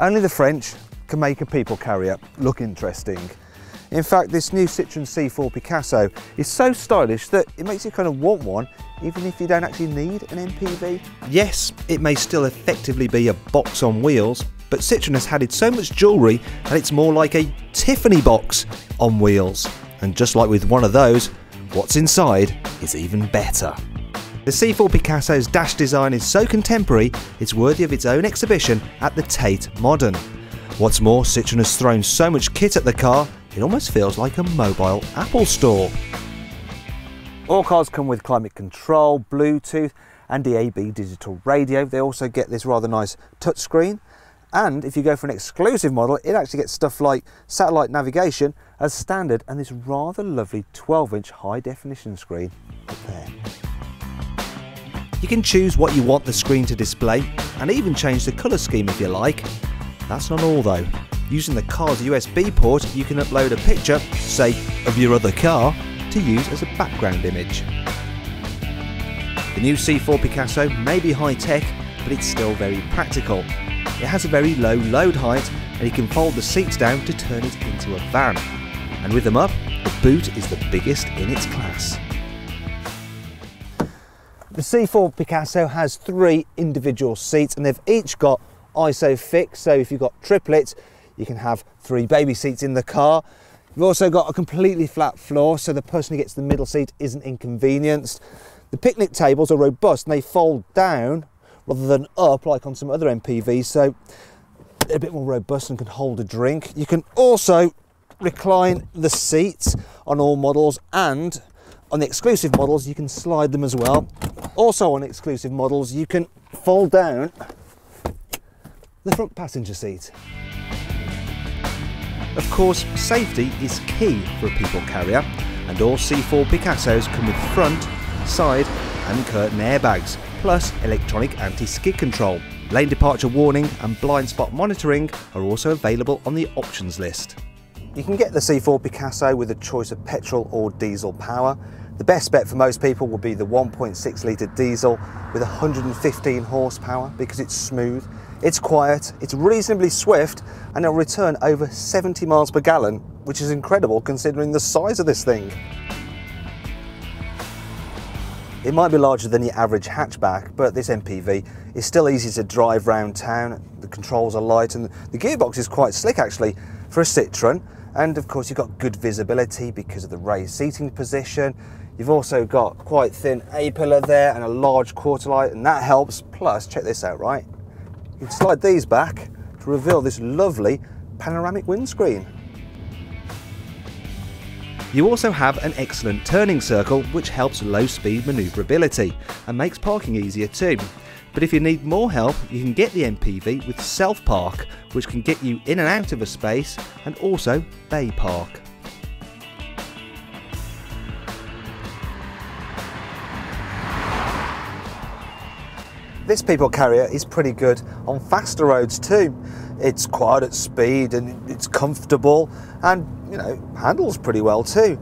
Only the French can make a people carrier look interesting. In fact, this new Citroën C4 Picasso is so stylish that it makes you kind of want one, even if you don't actually need an MPV. Yes, it may still effectively be a box on wheels, but Citroën has added so much jewellery that it's more like a Tiffany box on wheels. And just like with one of those, what's inside is even better. The C4 Picasso's dash design is so contemporary, it's worthy of its own exhibition at the Tate Modern. What's more, Citroën has thrown so much kit at the car, it almost feels like a mobile Apple store. All cars come with climate control, Bluetooth and DAB digital radio. They also get this rather nice touchscreen. And if you go for an exclusive model, it actually gets stuff like satellite navigation as standard and this rather lovely 12-inch high-definition screen up there. You can choose what you want the screen to display and even change the colour scheme if you like. That's not all though. Using the car's USB port, you can upload a picture, say, of your other car, to use as a background image. The new C4 Picasso may be high-tech, but it's still very practical. It has a very low load height, and you can fold the seats down to turn it into a van. And with them up, the boot is the biggest in its class. The C4 Picasso has three individual seats, and they've each got ISOFIX, so if you've got triplets, you can have three baby seats in the car. You've also got a completely flat floor, so the person who gets the middle seat isn't inconvenienced. The picnic tables are robust and they fold down rather than up like on some other MPVs, so they're a bit more robust and can hold a drink. You can also recline the seats on all models, and on the exclusive models you can slide them as well. Also on exclusive models you can fold down the front passenger seat. Of course, safety is key for a people carrier, and all C4 Picassos come with front, side and curtain airbags, plus electronic anti-skid control. Lane departure warning and blind spot monitoring are also available on the options list. You can get the C4 Picasso with a choice of petrol or diesel power. The best bet for most people will be the 1.6 litre diesel with 115 horsepower because it's smooth, it's quiet, it's reasonably swift, and it'll return over 70 miles per gallon, which is incredible considering the size of this thing. It might be larger than your average hatchback, but this MPV is still easy to drive round town. The controls are light and the gearbox is quite slick actually for a Citroën. And of course you've got good visibility because of the raised seating position. You've also got quite thin A-pillar there and a large quarter light, and that helps. Plus, check this out, right? You can slide these back to reveal this lovely panoramic windscreen. You also have an excellent turning circle which helps low-speed manoeuvrability and makes parking easier too. But if you need more help, you can get the MPV with self-park, which can get you in and out of a space, and also bay park. This people carrier is pretty good on faster roads too. It's quiet at speed and it's comfortable and, you know, handles pretty well too.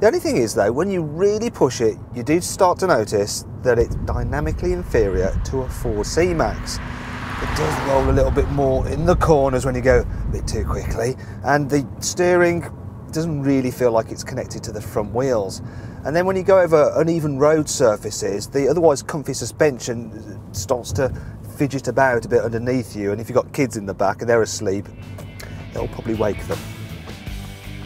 The only thing is though, when you really push it, you do start to notice that it's dynamically inferior to a Ford C-Max. It does roll a little bit more in the corners when you go a bit too quickly, and the steering doesn't really feel like it's connected to the front wheels. And then when you go over uneven road surfaces, the otherwise comfy suspension starts to fidget about a bit underneath you, and if you've got kids in the back and they're asleep, it'll probably wake them.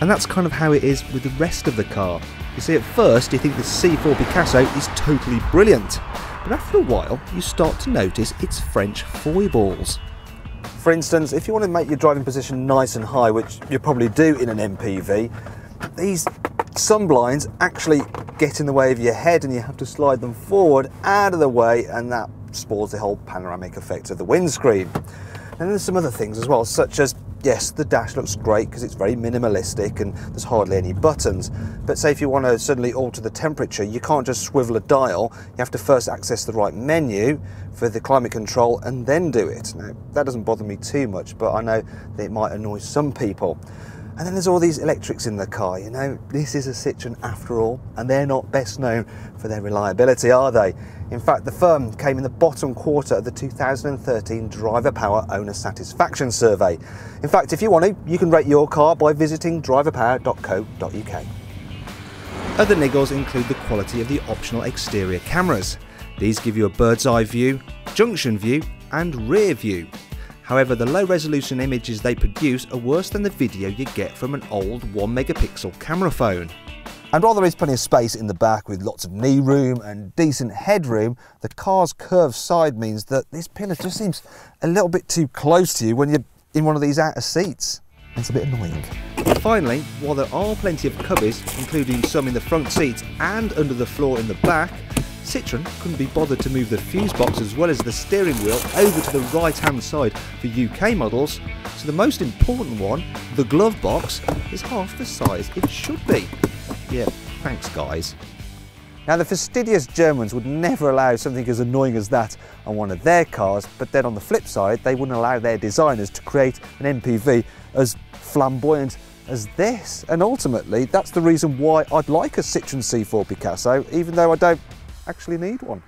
And that's kind of how it is with the rest of the car. You see, at first you think the C4 Picasso is totally brilliant, but after a while you start to notice its French foibles. For instance, if you want to make your driving position nice and high, which you probably do in an MPV, these sunblinds actually get in the way of your head and you have to slide them forward out of the way, and that spoils the whole panoramic effect of the windscreen. And there's some other things as well, such as, yes, the dash looks great because it's very minimalistic and there's hardly any buttons, but say if you want to suddenly alter the temperature, you can't just swivel a dial. You have to first access the right menu for the climate control and then do it. Now, that doesn't bother me too much, but I know that it might annoy some people. And then there's all these electrics in the car, you know, this is a Citroën after all, and they're not best known for their reliability, are they? In fact, the firm came in the bottom quarter of the 2013 Driver Power Owner Satisfaction Survey. In fact, if you want to, you can rate your car by visiting driverpower.co.uk. Other niggles include the quality of the optional exterior cameras. These give you a bird's eye view, junction view and rear view. However, the low resolution images they produce are worse than the video you get from an old 1 megapixel camera phone. And while there is plenty of space in the back with lots of knee room and decent headroom, the car's curved side means that this pillar just seems a little bit too close to you when you're in one of these outer seats. It's a bit annoying. Finally, while there are plenty of cubbies, including some in the front seats and under the floor in the back, Citroën couldn't be bothered to move the fuse box as well as the steering wheel over to the right-hand side for UK models, so the most important one, the glove box, is half the size it should be. Yeah, thanks guys. Now, the fastidious Germans would never allow something as annoying as that on one of their cars, but then on the flip side, they wouldn't allow their designers to create an MPV as flamboyant as this. And ultimately, that's the reason why I'd like a Citroën C4 Picasso, even though I don't actually need one.